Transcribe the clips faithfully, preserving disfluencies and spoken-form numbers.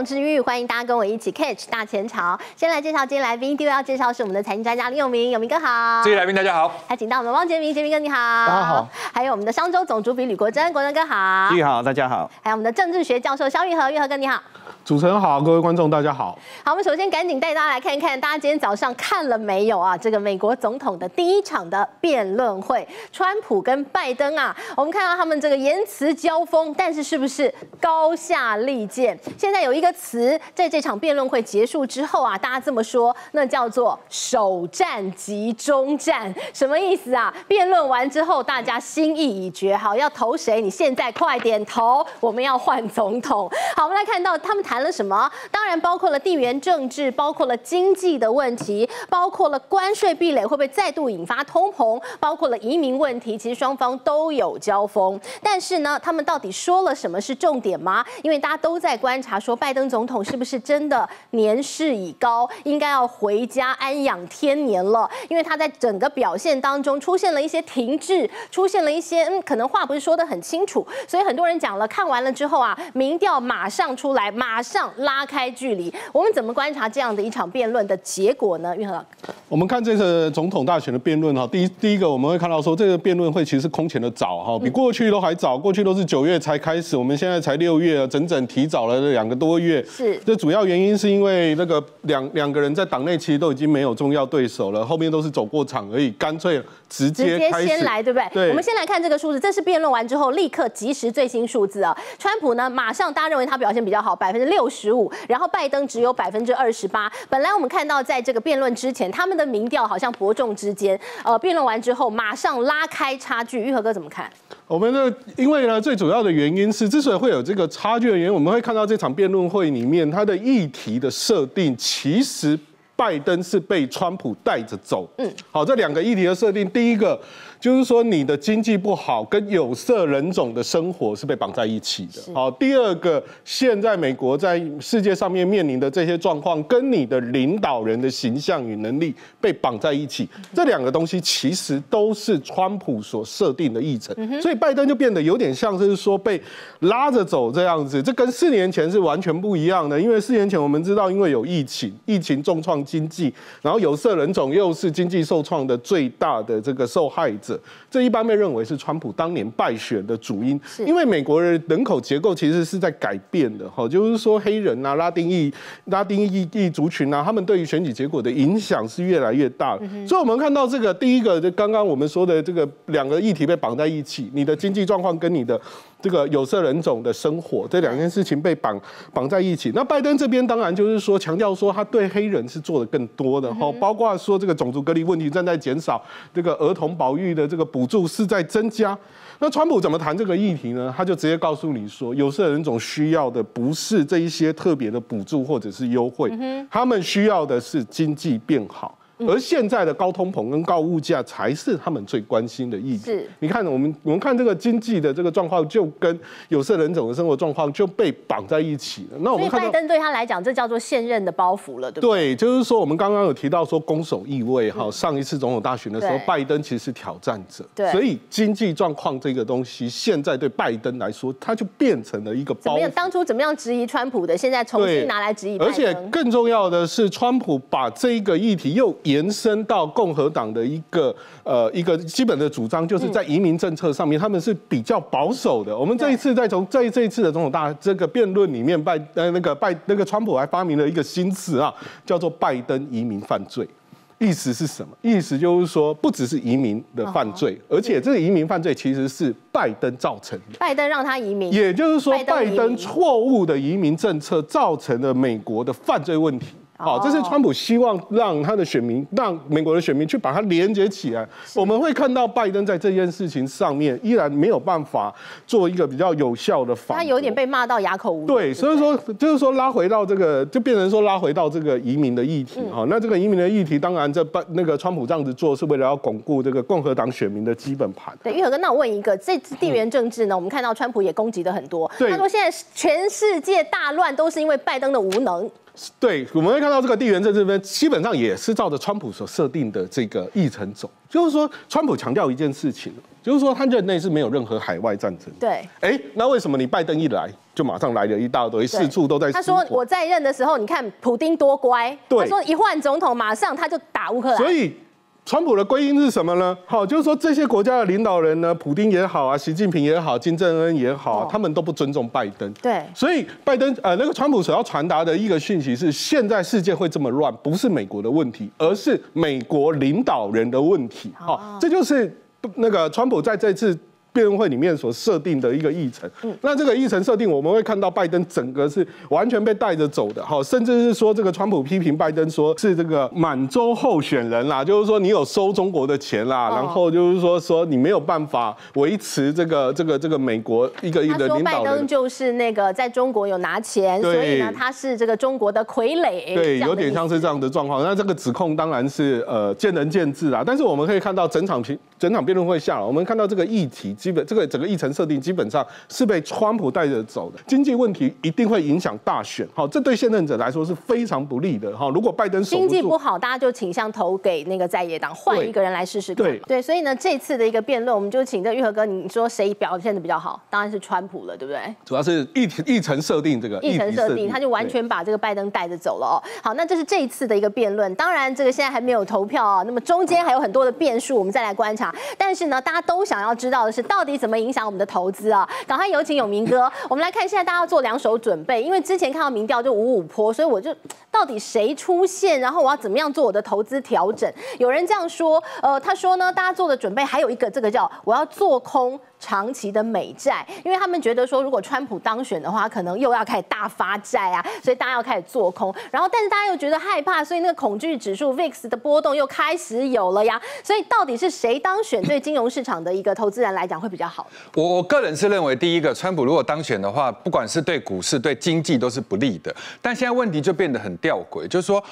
王之玉，欢迎大家跟我一起 catch 大前朝。先来介绍今天来宾，第一位要介绍是我们的财经专家林永明，永明哥好。这位来宾大家好。还请到我们汪杰明，杰明哥你好。大家好。还有我们的商周总主笔吕国珍，国珍哥好。你好，大家好。还有我们的政治学教授萧玉和，玉和哥你好。主持人好，各位观众大家好。好，我们首先赶紧带大家来看一看，大家今天早上看了没有啊？这个美国总统的第一场的辩论会，川普跟拜登啊，我们看到他们这个言辞交锋，但是是不是高下立见？现在有一个词，在这场辩论会结束之后啊，大家这么说，那叫做首战即终战，什么意思啊？辩论完之后，大家心意已决，好，要投谁？你现在快点投，我们要换总统。好，我们来看到他们谈了什么？当然包括了地缘政治，包括了经济的问题，包括了关税壁垒会不会再度引发通膨，包括了移民问题。其实双方都有交锋，但是呢，他们到底说了什么是重点吗？因为大家都在观察，说拜登总统是不是真的年事已高，应该要回家安养天年了？因为他在整个表现当中出现了一些停滞，出现了一些嗯，可能话不是说得很清楚，所以很多人讲了，看完了之后啊，民调马上出来，马上拉开距离。我们怎么观察这样的一场辩论的结果呢？玉和，我们看这次总统大选的辩论哈，第一第一个我们会看到说，这个辩论会其实是空前的早哈，比过去都还早，过去都是九月才开始，我们现在才六月，整整提早了两个多月。是，这主要原因是因为那个两两个人在党内其实都已经没有重要对手了，后面都是走过场而已，干脆直接开始直接先来，对不对？对，我们先来看这个数字，这是辩论完之后立刻即时最新数字啊。川普呢，马上大家认为他表现比较好，百分之六十五，然后拜登只有百分之二十八。本来我们看到在这个辩论之前，他们的民调好像伯仲之间，呃，辩论完之后马上拉开差距。玉和哥怎么看？我们的因为呢，最主要的原因是，之所以会有这个差距的原因，我们会看到这场辩论会里面，它的议题的设定其实。拜登是被川普带着走，嗯，好，这两个议题的设定，第一个就是说你的经济不好，跟有色人种的生活是被绑在一起的，好，第二个，现在美国在世界上面面临的这些状况，跟你的领导人的形象与能力被绑在一起，这两个东西其实都是川普所设定的议程，所以拜登就变得有点像是说被拉着走这样子，这跟四年前是完全不一样的，因为四年前我们知道，因为有疫情，疫情重创。经济，然后有色人种又是经济受创的最大的这个受害者，这一般被认为是川普当年败选的主因，因为美国的人口结构其实是在改变的，哈，就是说黑人啊、拉丁裔、拉丁裔裔族群啊，他们对于选举结果的影响是越来越大的，嗯、所以我们看到这个第一个，就刚刚我们说的这个两个议题被绑在一起，你的经济状况跟你的。这个有色人种的生活，这两件事情被绑绑在一起。那拜登这边当然就是说强调说他对黑人是做的更多的哈，包括说这个种族隔离问题正在减少，这个儿童保育的这个补助是在增加。那川普怎么谈这个议题呢？他就直接告诉你说，有色人种需要的不是这一些特别的补助或者是优惠，他们需要的是经济变好。而现在的高通膨跟高物价才是他们最关心的议题。你看，我们我们看这个经济的这个状况，就跟有色人种的生活状况就被绑在一起了。那我们看，所以拜登对他来讲，这叫做现任的包袱了，对不对？对，就是说我们刚刚有提到说攻守意味哈，上一次总统大选的时候，拜登其实是挑战者，所以经济状况这个东西，现在对拜登来说，他就变成了一个包袱。当初怎么样质疑川普的，现在重新拿来质疑拜登。而且更重要的是，川普把这个议题又延伸到共和党的一个呃一个基本的主张，就是在移民政策上面，他们是比较保守的。我们这一次在从在这一次的总统大这个辩论里面，拜呃那个拜那个川普还发明了一个新词啊，叫做拜登移民犯罪。意思是什么？意思就是说，不只是移民的犯罪，而且这个移民犯罪其实是拜登造成的。拜登让他移民，也就是说，拜登错误的移民政策造成了美国的犯罪问题。好，这是川普希望让他的选民，让美国的选民去把它连接起来。我们会看到拜登在这件事情上面依然没有办法做一个比较有效的反驳，他有点被骂到哑口无言。对，所以说就是说拉回到这个，就变成说拉回到这个移民的议题哈。嗯、那这个移民的议题，当然这拜那个川普这样子做是为了要巩固这个共和党选民的基本盘。对，玉和哥，那我问一个，这次地缘政治呢，嗯、我们看到川普也攻击的很多，他说现在全世界大乱都是因为拜登的无能。对，我们会看到这个地缘政治呢，基本上也是照着川普所设定的这个议程走。就是说，川普强调一件事情，就是说他任内是没有任何海外战争。对，哎，那为什么你拜登一来？就马上来了一大堆，四处都在。他说我在任的时候，你看普丁多乖，他说一换总统马上他就打乌克兰。所以川普的归因是什么呢？好，就是说这些国家的领导人呢，普丁也好啊，习近平也好，金正恩也好，哦、他们都不尊重拜登。对，所以拜登呃，那个川普所要传达的一个讯息是：现在世界会这么乱，不是美国的问题，而是美国领导人的问题。好、哦，这就是那个川普在这次辩论会里面所设定的一个议程，那这个议程设定，我们会看到拜登整个是完全被带着走的，好，甚至是说这个川普批评拜登说是这个满洲候选人啦，就是说你有收中国的钱啦，哦、然后就是说说你没有办法维持这个这个这个美国一个一个领导人。他说拜登就是那个在中国有拿钱，所以呢他是这个中国的傀儡，对，有点像是这样的状况。那这个指控当然是呃见仁见智啦，但是我们可以看到整场整场辩论会下，我们看到这个议题。基本这个整个议程设定基本上是被川普带着走的，经济问题一定会影响大选，好，这对现任者来说是非常不利的，哈。如果拜登经济不好，大家就倾向投给那个在野党，换一个人来试试看。对对，所以呢，这次的一个辩论，我们就请这玉和哥，你说谁表现的比较好？当然是川普了，对不对？主要是议议程设定这个议程设定，他就完全把这个拜登带着走了哦。好，那这是这一次的一个辩论，当然这个现在还没有投票啊、哦，那么中间还有很多的变数，我们再来观察。但是呢，大家都想要知道的是。到底怎么影响我们的投资啊？赶快有请永明哥，我们来看现在大家要做两手准备，因为之前看到民调就五五波，所以我就到底谁出现，然后我要怎么样做我的投资调整？有人这样说，呃，他说呢，大家做的准备还有一个这个叫我要做空长期的美债，因为他们觉得说如果川普当选的话，可能又要开始大发债啊，所以大家要开始做空。然后但是大家又觉得害怕，所以那个恐惧指数 V I X 的波动又开始有了呀。所以到底是谁当选对金融市场的一个投资人来讲？会比较好。我我个人是认为，第一个，川普如果当选的话，不管是对股市、对经济都是不利的。但现在问题就变得很吊诡，就是说，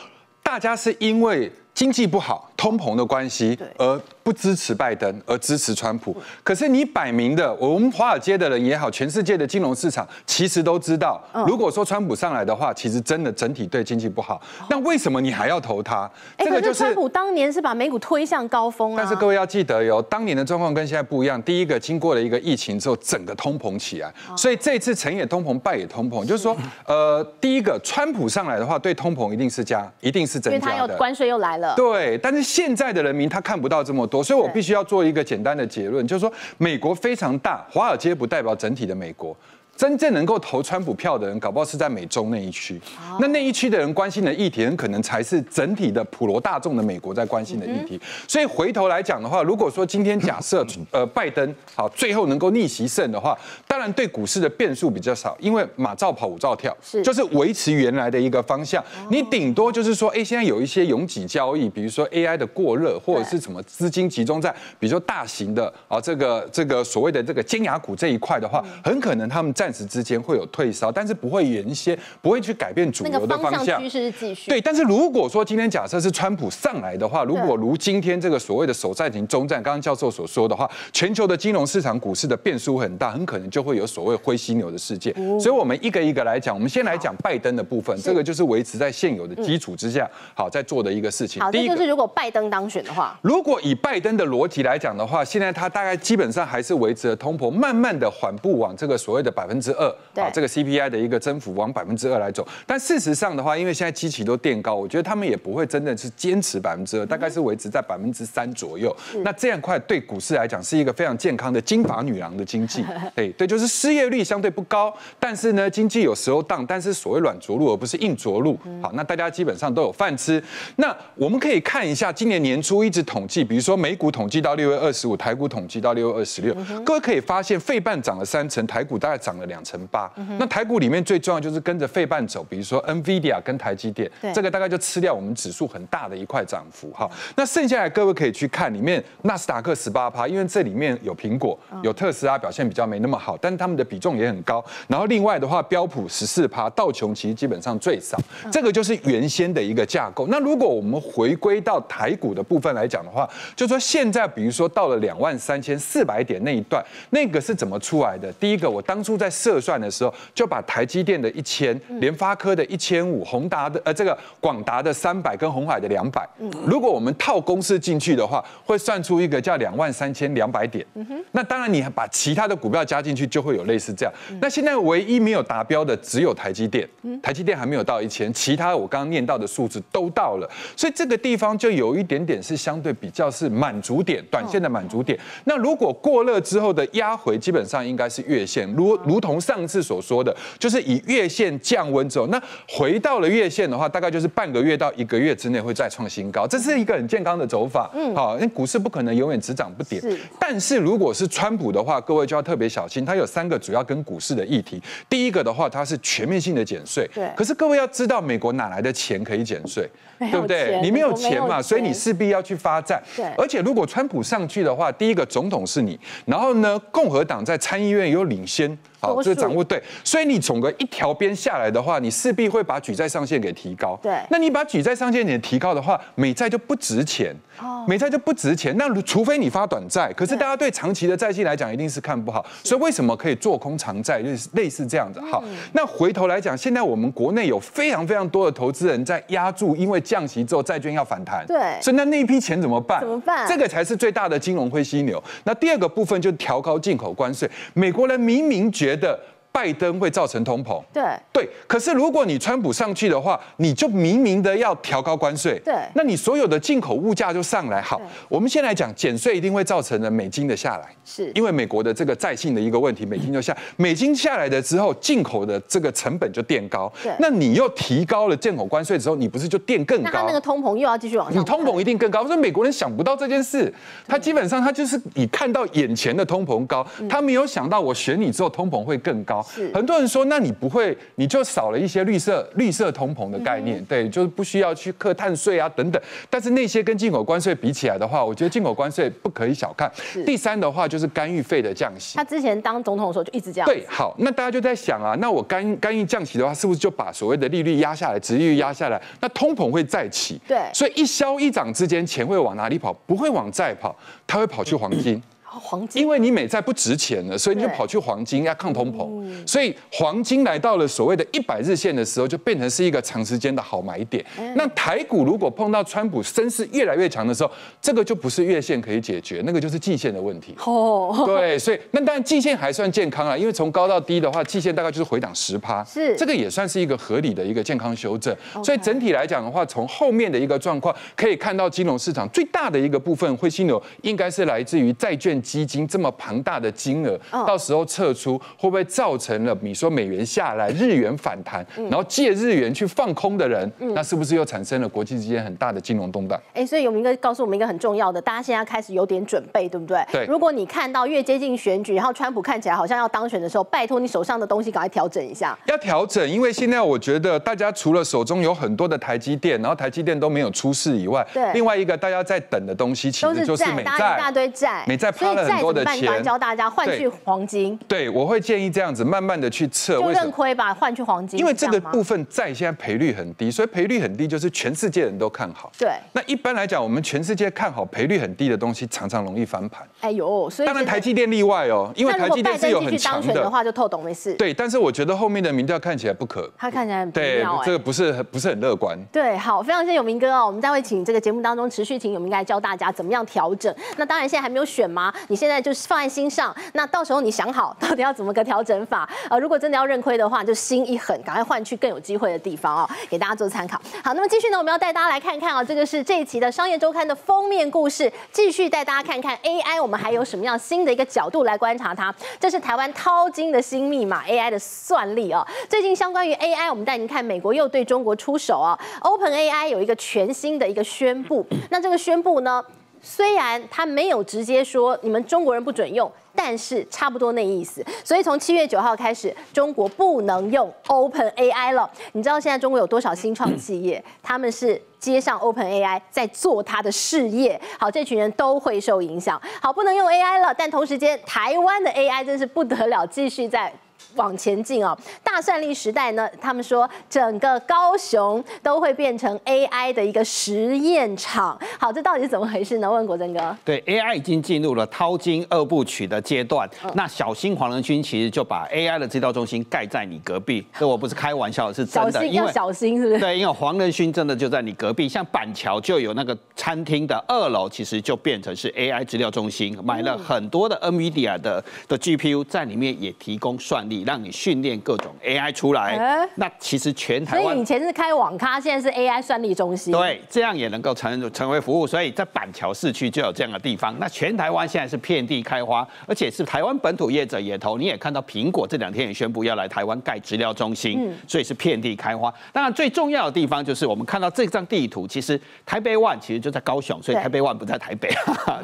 大家是因为经济不好、通膨的关系而不支持拜登，而支持川普。可是你摆明的，我们华尔街的人也好，全世界的金融市场其实都知道，如果说川普上来的话，其实真的整体对经济不好。那为什么你还要投他？这个就是川普当年是把美股推向高峰啊。但是各位要记得哟，当年的状况跟现在不一样。第一个，经过了一个疫情之后，整个通膨起来，所以这次成也通膨，败也通膨。就是说，呃，第一个，川普上来的话，对通膨一定是加，一定是增加的。因为他又关税又来了。对，但是现在的人民他看不到这么多。所以我必须要做一个简单的结论，就是说，美国非常大，华尔街不代表整体的美国。真正能够投川普票的人，搞不好是在美中那一区。那那一区的人关心的议题，很可能才是整体的普罗大众的美国在关心的议题。所以回头来讲的话，如果说今天假设呃拜登好最后能够逆袭胜的话，当然对股市的变数比较少，因为马照跑，舞照跳，就是维持原来的一个方向。你顶多就是说，哎，现在有一些拥挤交易，比如说 A I 的过热，或者是什么资金集中在比如说大型的啊这个这个所谓的这个尖牙股这一块的话，很可能他们在暂时之间会有退烧，但是不会原先不会去改变主流的方向。那个方向趋势继续。对，但是如果说今天假设是川普上来的话，如果如今天这个所谓的首战型中战，刚刚教授所说的话，全球的金融市场股市的变数很大，很可能就会有所谓灰犀牛的事件。哦、所以，我们一个一个来讲，我们先来讲拜登的部分，这个就是维持在现有的基础之下，嗯、好在做的一个事情。好，第一个就是如果拜登当选的话，如果以拜登的逻辑来讲的话，现在他大概基本上还是维持了通膨，慢慢的缓步往这个所谓的百分之。之二，啊，这个 C P I 的一个增幅往百分之二来走，但事实上的话，因为现在基期都垫高，我觉得他们也不会真的是坚持百分之二，大概是维持在百分之三左右。那这样块对股市来讲是一个非常健康的金发女郎的经济，对对，就是失业率相对不高，但是呢经济有时候荡，但是所谓软着陆而不是硬着陆，好，那大家基本上都有饭吃。那我们可以看一下今年年初一直统计，比如说美股统计到六月二十五，台股统计到六月二十六，各位可以发现费半涨了三成，台股大概涨了两成八，那台股里面最重要就是跟着费半走，比如说 Nvidia 跟台积电，这个大概就吃掉我们指数很大的一块涨幅。好，那剩下来各位可以去看里面纳斯达克十八趴，因为这里面有苹果、有特斯拉表现比较没那么好，但是他们的比重也很高。然后另外的话，标普十四趴，道琼其实基本上最少，这个就是原先的一个架构。那如果我们回归到台股的部分来讲的话，就说现在比如说到了两万三千四百点那一段，那个是怎么出来的？第一个，我当初在设算的时候，就把台积电的一千、联发科的一千五、宏达的呃这个广达的三百跟鸿海的两百，如果我们套公式进去的话，会算出一个叫两万三千两百点。那当然你把其他的股票加进去，就会有类似这样。那现在唯一没有达标的只有台积电，台积电还没有到一千，其他我刚刚念到的数字都到了，所以这个地方就有一点点是相对比较是满足点，短线的满足点。那如果过热之后的压回，基本上应该是月线，如如同上次所说的，就是以月线降温之后，那回到了月线的话，大概就是半个月到一个月之内会再创新高，这是一个很健康的走法。嗯，好，因为股市不可能永远只涨不跌。但是如果是川普的话，各位就要特别小心，它有三个主要跟股市的议题。第一个的话，它是全面性的减税。对。可是各位要知道，美国哪来的钱可以减税？对不对？你没有钱嘛，所以你势必要去发债。对。而且如果川普上去的话，第一个总统是你，然后呢，共和党在参议院有领先。好，这是掌握对，所以你整个一条边下来的话，你势必会把举债上限给提高。对，那你把举债上限给提高的话，美债就不值钱。哦，美债就不值钱。那除非你发短债，可是大家对长期的债息来讲一定是看不好，所以为什么可以做空长债，就是类似这样子。好，那回头来讲，现在我们国内有非常非常多的投资人在压住，因为降息之后债券要反弹。对，所以那那一批钱怎么办？怎么办？这个才是最大的金融灰犀牛。那第二个部分就是调高进口关税，美国人明明觉得。觉得拜登会造成通膨，对对，可是如果你川普上去的话，你就明明的要调高关税，对，那你所有的进口物价就上来。好，我们先来讲减税一定会造成的美金的下来，是因为美国的这个债性的一个问题，美金就下，美金下来了之后，进口的这个成本就垫高，那你又提高了进口关税之后，你不是就垫更高？那他那个通膨又要继续往上，你通膨一定更高。所以美国人想不到这件事，他基本上他就是你看到眼前的通膨高，他没有想到我选你之后通膨会更高。很多人说，那你不会，你就少了一些绿色绿色通膨的概念，对，就是不需要去课碳税啊等等。但是那些跟进口关税比起来的话，我觉得进口关税不可以小看。第三的话就是干预费的降息，他之前当总统的时候就一直这样。对，好，那大家就在想啊，那我干干预降息的话，是不是就把所谓的利率压下来，殖利率压下来，那通膨会再起？对，所以一消一涨之间，钱会往哪里跑？不会往债跑，它会跑去黄金。黄金，因为你美债不值钱了，所以你就跑去黄金要抗通膨，所以黄金来到了所谓的一百日线的时候，就变成是一个长时间的好买点。那台股如果碰到川普声势越来越强的时候，这个就不是月线可以解决，那个就是季线的问题。哦，对，所以那当然季线还算健康啦，因为从高到低的话，季线大概就是回档十趴，是这个也算是一个合理的一个健康修正。所以整体来讲的话，从后面的一个状况可以看到，金融市场最大的一个部分灰犀牛应该是来自于债券。基金这么庞大的金额，到时候撤出会不会造成了你说美元下来，日元反弹，然后借日元去放空的人，那是不是又产生了国际之间很大的金融动荡？哎，所以有明哥告诉我们一个很重要的，大家现在开始有点准备，对不对？对。如果你看到越接近选举，然后川普看起来好像要当选的时候，拜托你手上的东西赶快调整一下。要调整，因为现在我觉得大家除了手中有很多的台积电，然后台积电都没有出事以外，另外一个大家在等的东西其实就是美债，一大堆债，美债。所以再怎么办？你教大家换去黄金。对，我会建议这样子，慢慢的去撤，就认亏吧，换去黄金。因为这个部分债现在赔率很低，所以赔率很低就是全世界人都看好。对。那一般来讲，我们全世界看好赔率很低的东西，常常容易翻盘。哎呦，所以当然台积电例外哦，因为台积电是有很强的。的话就透懂没事。对，但是我觉得后面的民调看起来不可，他看起来对这个不是不是很乐观。对，好，非常谢谢有明哥哦，我们再会请这个节目当中持续请有明哥来教大家怎么样调整。那当然现在还没有选嘛。你现在就是放在心上，那到时候你想好到底要怎么个调整法。呃，如果真的要认亏的话，就心一狠，赶快换去更有机会的地方哦，给大家做参考。好，那么继续呢，我们要带大家来看看哦，这个是这一期的《商业周刊》的封面故事，继续带大家看看 A I， 我们还有什么样新的一个角度来观察它。这是台湾淘金的新密码 A I 的算力哦。最近相关于 A I， 我们带您看美国又对中国出手哦 ，Open A I 有一个全新的一个宣布。那这个宣布呢？虽然他没有直接说你们中国人不准用，但是差不多那意思。所以从七月九号开始，中国不能用 Open A I 了。你知道现在中国有多少新创企业？他们是接上 Open A I 在做他的事业。好，这群人都会受影响。好，不能用 A I 了，但同时间台湾的 A I 真是不得了，继续在。往前进哦。大算力时代呢，他们说整个高雄都会变成 A I 的一个实验场。好，这到底是怎么回事呢？问国珍哥。对 ，A I 已经进入了淘金二部曲的阶段。嗯、那小新黄仁勋其实就把 A I 的资料中心盖在你隔壁，这我不是开玩笑，是真的。小心，因为要小心，是不是？对，因为黄仁勋真的就在你隔壁，像板桥就有那个餐厅的二楼，其实就变成是 A I 资料中心，买了很多的 Nvidia 的的 G P U 在里面，也提供算力。 让你训练各种 A I 出来，欸、那其实全台湾，所以以前是开网咖，现在是 A I 算力中心，对，这样也能够成成为服务，所以在板桥市区就有这样的地方。那全台湾现在是遍地开花，而且是台湾本土业者也投。你也看到苹果这两天也宣布要来台湾盖资料中心，嗯、所以是遍地开花。当然最重要的地方就是我们看到这张地图，其实台北湾其实就在高雄，所以台北湾不在台北，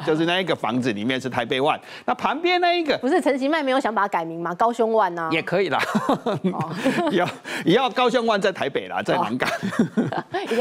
就是那一个房子里面是台北湾。那旁边那一个不是陈其迈没有想把它改名吗？高雄湾啊。 也可以啦，要也要高雄湾在台北啦，在南港。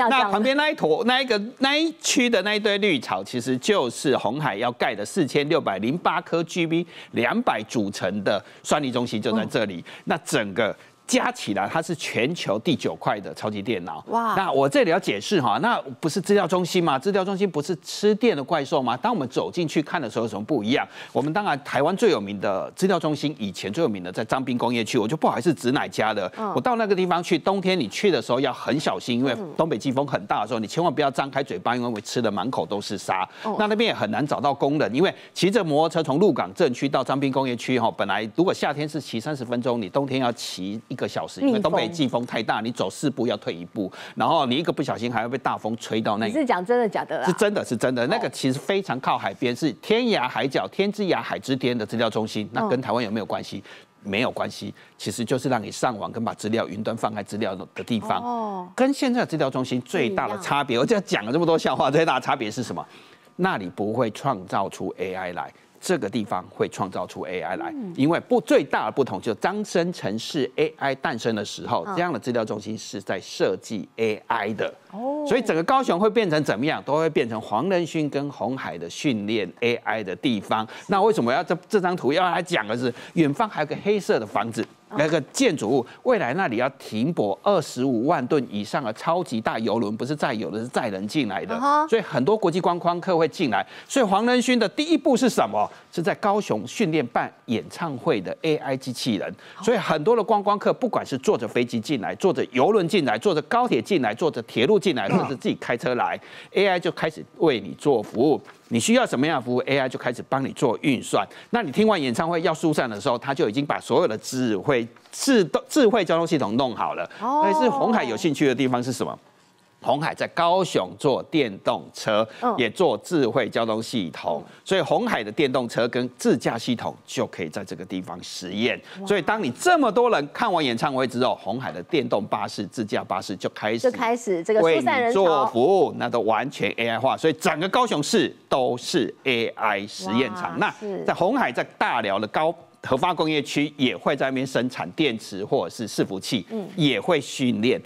那旁边那一坨、那一个、那一区的那一堆绿草，其实就是鸿海要盖的四千六百零八颗 G B 两百组成的算力中心，就在这里。嗯、那整个。 加起来，它是全球第九块的超级电脑。哇！那我这里要解释哈，那不是资料中心吗？资料中心不是吃电的怪兽吗？当我们走进去看的时候，有什么不一样？我们当然台湾最有名的资料中心，以前最有名的在彰滨工业区，我就不好意思指哪家了。嗯、我到那个地方去，冬天你去的时候要很小心，因为东北季风很大的时候，你千万不要张开嘴巴，因为我吃的满口都是沙。哦、那那边也很难找到工人，因为骑着摩托车从鹿港镇区到彰滨工业区哈，本来如果夏天是骑三十分钟，你冬天要骑 一个小时，因为东北季风太大，你走四步要退一步，然后你一个不小心还要被大风吹到那里。你是讲真的假的啦？是真的是真的，那个其实非常靠海边，是天涯海角、天之涯、海之巅的资料中心，那跟台湾有没有关系？嗯 没有关系，其实就是让你上网跟把资料云端放在资料的地方，哦、跟现在的资料中心最大的差别，我就讲了这么多笑话，最大的差别是什么？那里不会创造出 A I 来。 这个地方会创造出 A I 来，因为不最大的不同就是当生成式 A I 诞生的时候，这样的资料中心是在设计 A I 的，所以整个高雄会变成怎么样，都会变成黄仁勋跟鸿海的训练 A I 的地方。那为什么要这这张图要来讲的是，远方还有个黑色的房子。 那个建筑物未来那里要停泊二十五万吨以上的超级大油轮，不是载油的，是载人进来的， uh huh. 所以很多国际观光客会进来。所以黄仁勋的第一步是什么？是在高雄训练办演唱会的 A I 机器人。所以很多的观光客，不管是坐着飞机进来，坐着油轮进来，坐着高铁进来，坐着铁路进来，或者是自己开车来 ，A I 就开始为你做服务。 你需要什么样的服务 ，A I 就开始帮你做运算。那你听完演唱会要疏散的时候，它就已经把所有的智慧智智慧交通系统弄好了。哦，但是鸿海有兴趣的地方是什么？ 鸿海在高雄做电动车，也做智慧交通系统，所以鸿海的电动车跟自驾系统就可以在这个地方实验。所以，当你这么多人看完演唱会之后，鸿海的电动巴士、自驾巴士就开始就开始这个为你做服务，那都完全 A I 化。所以，整个高雄市都是 A I 实验场。那在鸿海在大寮的高 核发工业区也会在那边生产电池或者是伺服器，也会训练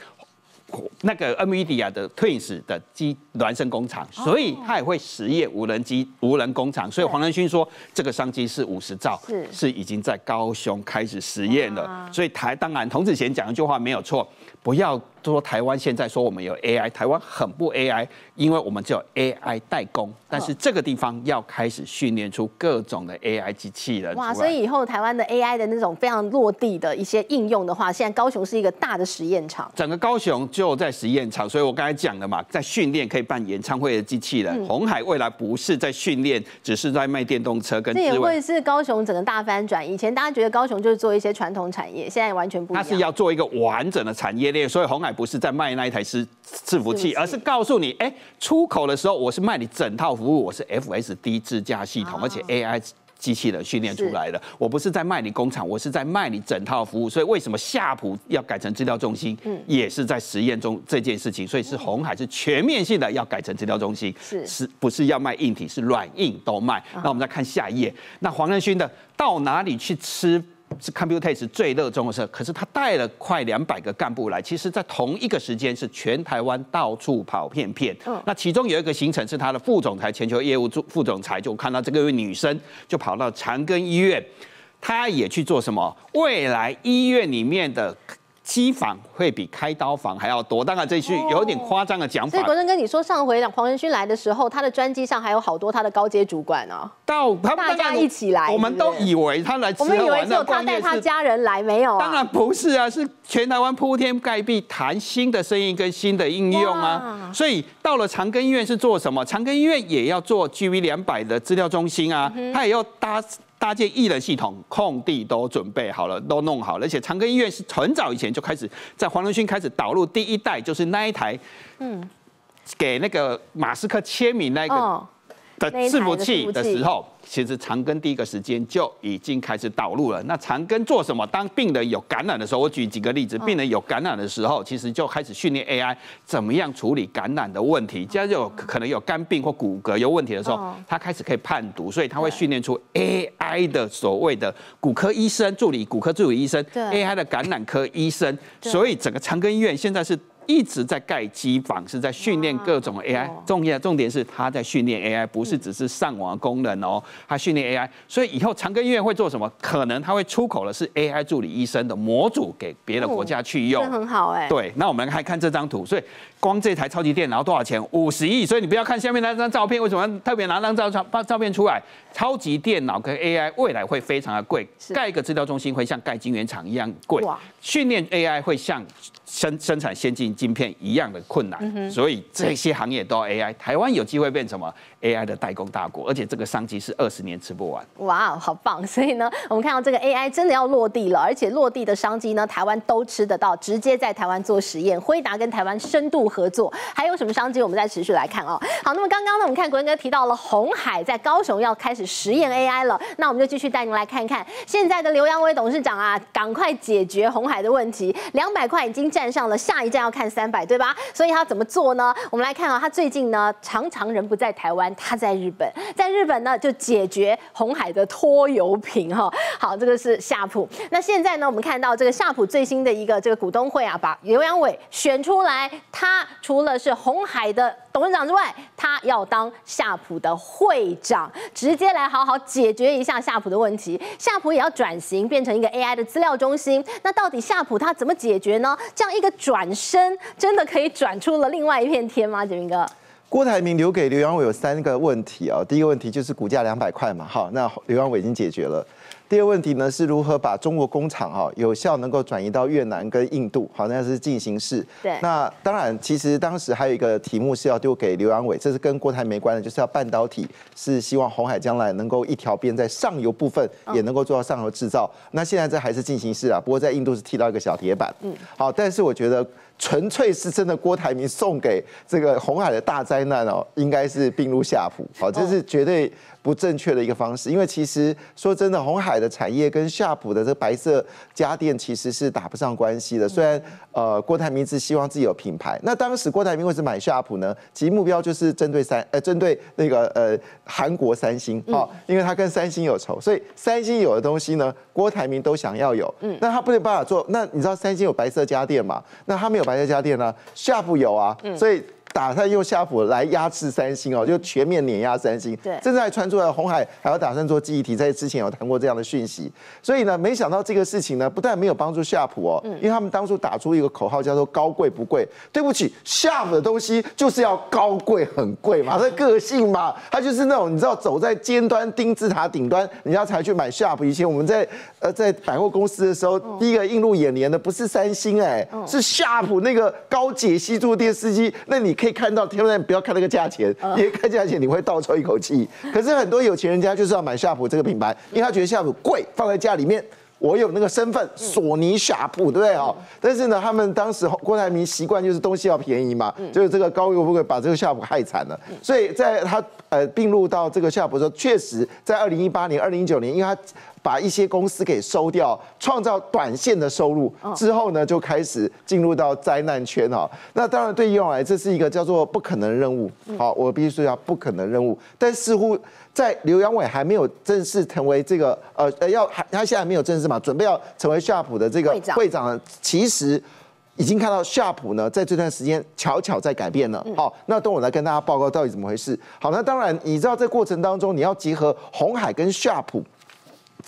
那个 NVIDIA 的 Twins 的机孪生工厂，所以它也会实验无人机、无人工厂。所以黄仁勋说，这个商机是五十兆，是是已经在高雄开始实验了。所以台当然，童子贤讲一句话没有错，不要说台湾现在说我们有 A I， 台湾很不 A I， 因为我们只有 A I 代工，但是这个地方要开始训练出各种的 A I 机器人。哇，所以以后台湾的 A I 的那种非常落地的一些应用的话，现在高雄是一个大的实验场，整个高雄 就在实验场，所以我刚才讲的嘛，在训练可以办演唱会的机器人。鸿海未来不是在训练，只是在卖电动车跟智慧。这也会是高雄整个大翻转。以前大家觉得高雄就是做一些传统产业，现在完全不一样。它是要做一个完整的产业链，所以鸿海不是在卖那一台是伺服器，而是告诉你，哎，出口的时候我是卖你整套服务，我是 F S D 自驾系统，而且 A I 机器人训练出来的，我不是在卖你工厂，我是在卖你整套服务。所以为什么夏普要改成资料中心，嗯、也是在实验中这件事情。所以是鸿海是全面性的要改成资料中心，是是不是要卖硬体，是软硬都卖。啊、那我们再看下一页，那黄仁勋的到哪里去吃？ 是 Computex 最热衷的事，可是他带了快两百个干部来，其实在同一个时间是全台湾到处跑片片。嗯、那其中有一个行程是他的副总裁、全球业务副总裁，就看到这个女生就跑到长庚医院。它也去做什么？未来医院里面的机房会比开刀房还要多，当然这句有点夸张的讲法。所以国政跟你说，上回黄仁勋来的时候，他的专机上还有好多他的高阶主管啊，到他大家一起来，我们都以为他来吃喝玩乐，我们以为只有他带他家人来，没有啊？当然不是啊，是全台湾铺天盖地谈新的生意跟新的应用啊。所以到了长庚医院是做什么？长庚医院也要做 G V 两百 的资料中心啊，嗯、他也要搭。 搭建艺人系统，空地都准备好了，都弄好了。而且长庚医院是很早以前就开始，在黄仁勋开始导入第一代，就是那一台，嗯，给那个马斯克签名那个的伺服器的时候，其实长庚第一个时间就已经开始导入了。那长庚做什么？当病人有感染的时候，我举几个例子，病人有感染的时候，其实就开始训练 A I 怎么样处理感染的问题。现在有可能有肝病或骨骼有问题的时候，他开始可以判读，所以他会训练出 A I 的所谓的骨科医生助理、骨科助理医生 A I 的感染科医生。所以整个长庚医院现在是。 一直在盖机房，是在训练各种 A I。重要重点是他在训练 A I， 不是只是上网的功能哦，他训练 A I。所以以后长庚医院会做什么？可能他会出口的是 A I 助理医生的模组给别的国家去用，很好哎。对，那我们来看这张图，所以光这台超级电脑多少钱？五十亿。所以你不要看下面那张照片，为什么特别拿张照照照片出来？超级电脑跟 A I 未来会非常的贵，盖一个资料中心会像盖晶圆厂一样贵，训练 A I 会像生生产先进。 晶片一样的困难，所以这些行业都要 A I。台湾有机会变什么 A I 的代工大国，而且这个商机是二十年吃不完。哇，好棒！所以呢，我们看到这个 A I 真的要落地了，而且落地的商机呢，台湾都吃得到，直接在台湾做实验。辉达跟台湾深度合作，还有什么商机？我们再持续来看哦。好，那么刚刚呢，我们看国恩哥提到了鸿海在高雄要开始实验 A I 了，那我们就继续带您来看看现在的刘扬伟董事长啊，赶快解决鸿海的问题。两百块已经站上了，下一站要看。 三百对吧？所以他怎么做呢？我们来看啊，他最近呢常常人不在台湾，他在日本，在日本呢就解决鸿海的拖油瓶哈。好，这个是夏普。那现在呢，我们看到这个夏普最新的一个这个股东会啊，把刘扬伟选出来，他除了是鸿海的董事长之外，他要当夏普的会长，直接来好好解决一下夏普的问题。夏普也要转型，变成一个 A I 的资料中心。那到底夏普他怎么解决呢？这样一个转身。 真的可以转出了另外一片天吗？杰明哥，郭台铭留给刘扬伟有三个问题啊、哦。第一个问题就是股价两百块嘛，好，那刘扬伟已经解决了。第二问题呢是如何把中国工厂啊、哦、有效能够转移到越南跟印度，好，那是进行式。对，那当然，其实当时还有一个题目是要丢给刘扬伟，这是跟郭台铭没关的，就是要半导体是希望鸿海将来能够一条边在上游部分也能够做到上游制造。哦、那现在这还是进行式啊，不过在印度是踢到一个小铁板。嗯，好，但是我觉得。 纯粹是真的，郭台铭送给这个鸿海的大灾难哦，应该是并入夏普，好，这是绝对不正确的一个方式。因为其实说真的，鸿海的产业跟夏普的这白色家电其实是打不上关系的。虽然呃，郭台铭是希望自己有品牌，那当时郭台铭为什么买夏普呢？其实目标就是针对三呃，针对那个呃韩国三星哦，因为他跟三星有仇，所以三星有的东西呢，郭台铭都想要有。嗯，那他不能办法做。那你知道三星有白色家电嘛？那他没有。 白色家电呢、啊，夏普有啊，嗯、所以打算用夏普来压制三星哦，就全面碾压三星。对，正在传出来，鸿海还要打算做记忆体，在之前有谈过这样的讯息。所以呢，没想到这个事情呢，不但没有帮助夏普哦，嗯、因为他们当初打出一个口号叫做“高贵不贵”。对不起，夏普的东西就是要高贵，很贵嘛，他个性嘛，他就是那种你知道走在尖端金字塔顶端，人家才去买夏普。以前我们在。 呃，在百货公司的时候，第一个映入眼帘的不是三星哎、欸，是夏普那个高解析坐垫司机。那你可以看到，天然不要看那个价钱，因为看价钱你会倒抽一口气。可是很多有钱人家就是要买夏普这个品牌，因为他觉得夏普贵，放在家里面。 我有那个身份，索尼夏普，对不对哦？嗯、但是呢，他们当时郭台铭习惯就是东西要便宜嘛，嗯、就是这个高贵不贵把这个夏普害惨了。嗯、所以在他呃并入到这个夏普的时候，确实在二零一八年、二零一九年，因为他把一些公司给收掉，创造短线的收入之后呢，就开始进入到灾难圈哦。那当然对以往来，这是一个叫做不可能任务。好，我必须说一下不可能任务，但似乎。 在刘扬伟还没有正式成为这个呃呃要他现在没有正式嘛，准备要成为夏普的这个会长，其实已经看到夏普呢在这段时间悄悄在改变了。好，那等我来跟大家报告到底怎么回事。好，那当然你知道这过程当中你要结合鸿海跟夏普。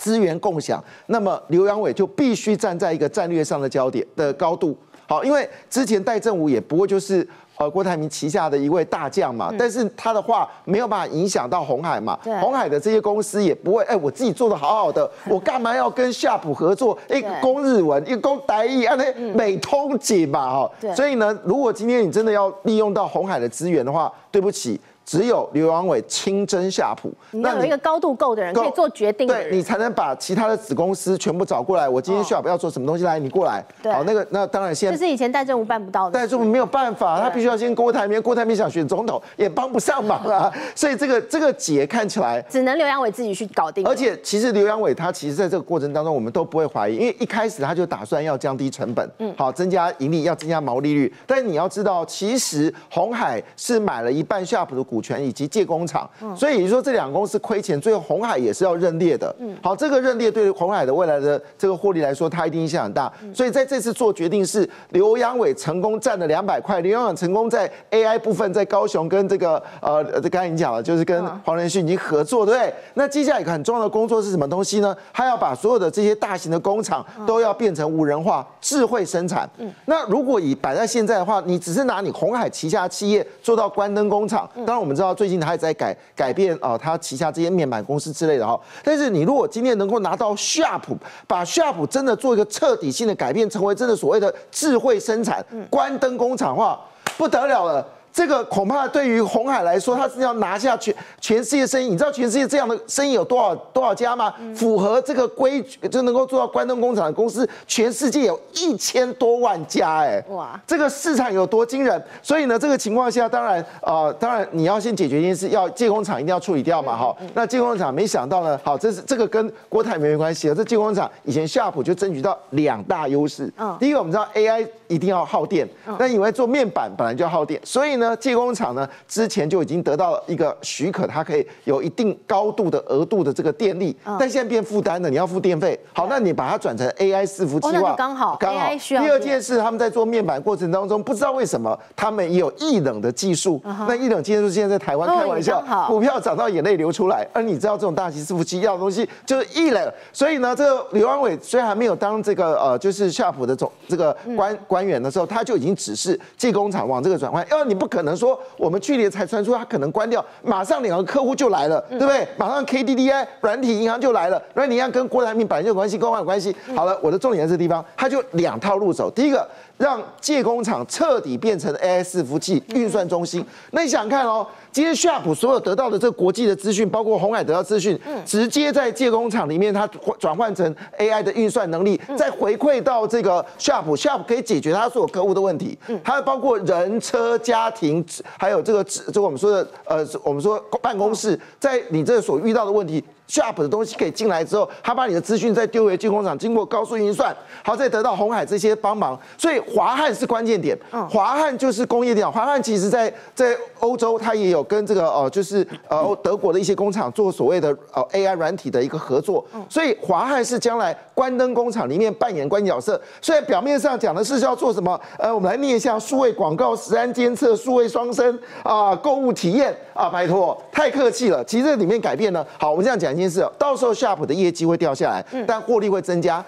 资源共享，那么刘扬伟就必须站在一个战略上的焦点的高度。好，因为之前戴正武也不过就是呃郭台铭旗下的一位大将嘛，嗯、但是他的话没有办法影响到鸿海嘛，鸿海的这些公司也不会，哎、欸，我自己做的好好的，我干嘛要跟夏普合作？一个攻日文，一个攻台语，啊，那美通解嘛，哈、嗯。所以呢，如果今天你真的要利用到鸿海的资源的话，对不起。 只有刘扬伟亲征夏普，你要有一个高度够的人，可以做决定的人，对你才能把其他的子公司全部找过来。我今天夏普要做什么东西来，你过来。好，那个那当然现在这是以前戴正武办不到的，戴正武没有办法，他必须要先郭台铭，郭台铭想选总统也帮不上忙啊。所以这个这个结看起来只能刘扬伟自己去搞定。而且其实刘扬伟他其实在这个过程当中，我们都不会怀疑，因为一开始他就打算要降低成本，嗯，好增加盈利，要增加毛利率。但是你要知道，其实鸿海是买了一半夏普的股。 权以及借工厂，所以你说这两个公司亏钱，最后鸿海也是要认列的。好，这个认列对鸿海的未来的这个获利来说，它一定影响很大。所以在这次做决定是刘扬伟成功占了两百块，刘扬伟成功在 A I 部分在高雄跟这个呃，刚才你讲了，就是跟黄仁勋已经合作，对不对？那接下来一个很重要的工作是什么东西呢？他要把所有的这些大型的工厂都要变成无人化、智慧生产。那如果以摆在现在的话，你只是拿你鸿海旗下企业做到关灯工厂，当然我们。 我们知道最近他也在改改变啊，他旗下这些面板公司之类的哈。但是你如果今天能够拿到夏普，把夏普真的做一个彻底性的改变，成为真的所谓的智慧生产、关灯工厂的话，不得了了。 这个恐怕对于鸿海来说，他是要拿下全全世界生意。你知道全世界这样的生意有多少多少家吗？符合这个规矩就能够做到关灯工厂的公司，全世界有一千多万家，哎，哇，这个市场有多惊人！所以呢，这个情况下，当然，呃，当然你要先解决一件事，要借工厂一定要处理掉嘛，哈。那借工厂没想到呢，好，这是这个跟郭台铭没关系了。这借工厂以前夏普就争取到两大优势，第一个我们知道 A I 一定要耗电，那因为做面板本来就要耗电，所以呢。 那借工厂呢，之前就已经得到一个许可，它可以有一定高度的额度的这个电力，但现在变负担了，你要付电费。好，那你把它转成 A I 伺服器化，刚好刚好。第二件事，他们在做面板过程当中，不知道为什么他们也有液冷的技术。那液冷技术现在在台湾开玩笑，股票涨到眼泪流出来。而你知道这种大型伺服器要的东西就是液冷，所以呢，这个刘安伟虽然还没有当这个呃就是夏普的总这个官官员的时候，他就已经指示借工厂往这个转换，要你不。 可能说我们去年才传出他可能关掉，马上两个客户就来了，对不对？马上 K D D I 软体银行就来了，软体银行跟郭台铭本来就有关系，跟我有关系。好了，我的重点在这地方，他就两套路走。第一个，让借工厂彻底变成 A I 伺服器运算中心。那你想看哦，今天夏普所有得到的这个国际的资讯，包括鸿海得到资讯，直接在借工厂里面，它转换成 A I 的运算能力，再回馈到这个夏普，夏普可以解决他所有客户的问题，它包括人、车、家庭。 停，还有这个，这个我们说的，呃，我们说办公室，在你这所遇到的问题。 Sharp 的东西可以进来之后，他把你的资讯再丢回进工厂，经过高速运算，好再得到鸿海这些帮忙。所以华汉是关键点，华汉就是工业电脑。华汉其实在在欧洲，它也有跟这个呃，就是呃德国的一些工厂做所谓的呃 A I 软体的一个合作。所以华汉是将来关灯工厂里面扮演关键角色。虽然表面上讲的是要做什么，呃，我们来念一下数位广告、食安监测、数位双生啊、购物体验啊，拜托，太客气了。其实这里面改变呢，好，我们这样讲。 件事，到时候夏普的业绩会掉下来，但获利会增加。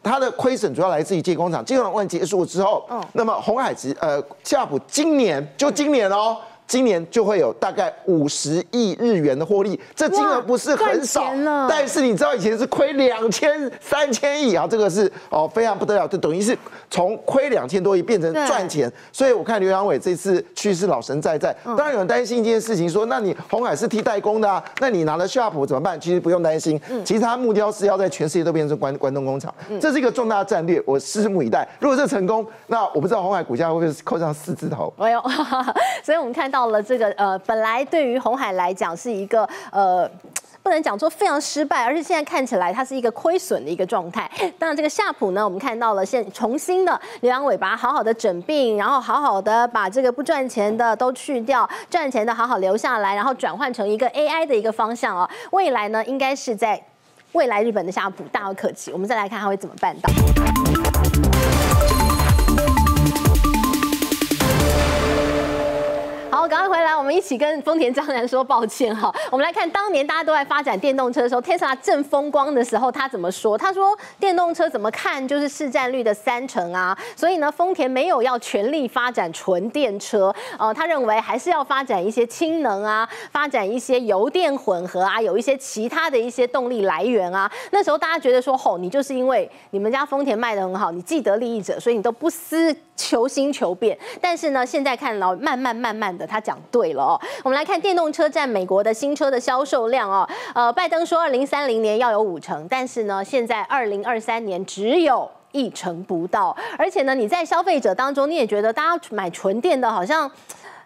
它的亏损主要来自于借工厂，借工厂问题结束之后，那么鸿海集呃夏普今年就今年哦。 今年就会有大概五十亿日元的获利，这金额不是很少，但是你知道以前是亏两千、三千亿啊，这个是哦非常不得了，就等于是从亏两千多亿变成赚钱。所以我看刘扬伟这次去是老神在在，当然有人担心一件事情，说那你鸿海是替代工的啊，那你拿了夏普怎么办？其实不用担心，其实他目标是要在全世界都变成关关灯工厂，这是一个重大战略，我拭目以待。如果这成功，那我不知道鸿海股价会不会扣上四字头。哎呦，所以我们看。 到了这个呃，本来对于鸿海来讲是一个呃。 不能讲说非常失败，而是现在看起来它是一个亏损的一个状态。当然，这个夏普呢，我们看到了现重新的刘扬伟把它好好的整并，然后好好的把这个不赚钱的都去掉，赚钱的好好留下来，然后转换成一个 A I 的一个方向哦。未来呢，应该是在未来日本的夏普大有可期。我们再来看它会怎么办到。 好，我赶快回来，我们一起跟丰田章男说抱歉哈。我们来看当年大家都在发展电动车的时候 ，Tesla 正风光的时候，他怎么说？他说电动车怎么看就是市占率的三成啊，所以呢，丰田没有要全力发展纯电车，呃，他认为还是要发展一些氢能啊，发展一些油电混合啊，有一些其他的一些动力来源啊。那时候大家觉得说，吼，你就是因为你们家丰田卖得很好，你既得利益者，所以你都不思求新求变。但是呢，现在看了，慢慢慢慢的，他讲对了哦。我们来看电动车占美国的新车的销售量哦。呃，拜登说二零三零年要有五成，但是呢，现在二零二三年只有一成不到。而且呢，你在消费者当中，你也觉得大家买纯电的好像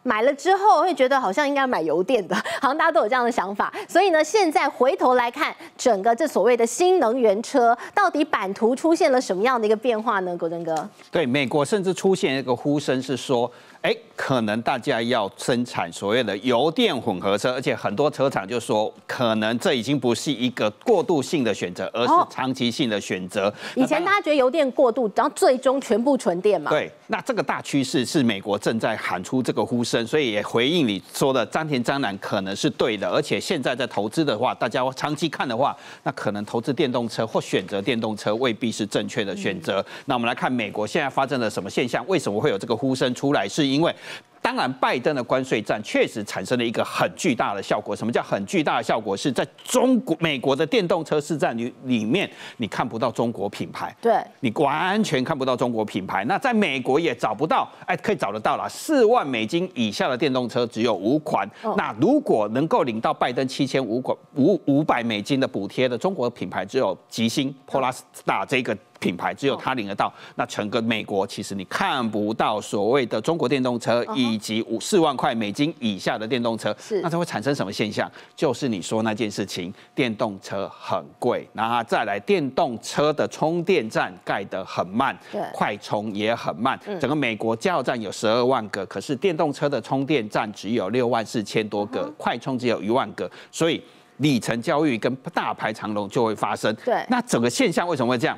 买了之后会觉得好像应该买油电的，好像大家都有这样的想法。所以呢，现在回头来看整个这所谓的新能源车，到底版图出现了什么样的一个变化呢？国珍哥，对美国甚至出现一个呼声是说，哎，可能大家要生产所谓的油电混合车，而且很多车厂就说，可能这已经不是一个过渡性的选择，而是长期性的选择。哦、以前大家觉得油电过渡，然后最终全部纯电嘛。对，那这个大趋势是美国正在喊出这个呼声，所以也回应你说的，丰田章男可能是对的。而且现在在投资的话，大家长期看的话，那可能投资电动车或选择电动车未必是正确的选择。嗯、那我们来看美国现在发生了什么现象？为什么会有这个呼声出来？是因为当然，拜登的关税战确实产生了一个很巨大的效果。什么叫很巨大的效果？是在中国、美国的电动车市占率里面，你看不到中国品牌，对，你完全看不到中国品牌。那在美国也找不到，哎，可以找得到啦，四万美金以下的电动车只有五款。哦、那如果能够领到拜登七千五款五五百美金的补贴的中国品牌，只有吉星、Polestar 这个品牌，只有它领得到。那整个美国其实你看不到所谓的中国电动车以及五四万块美金以下的电动车，那它会产生什么现象？就是你说那件事情，电动车很贵，然后再来电动车的充电站盖得很慢，快充也很慢。嗯、整个美国加油站有十二万个，可是电动车的充电站只有六万四千多个，嗯、快充只有一万个，所以里程焦虑跟大排长龙就会发生。对，那整个现象为什么会这样？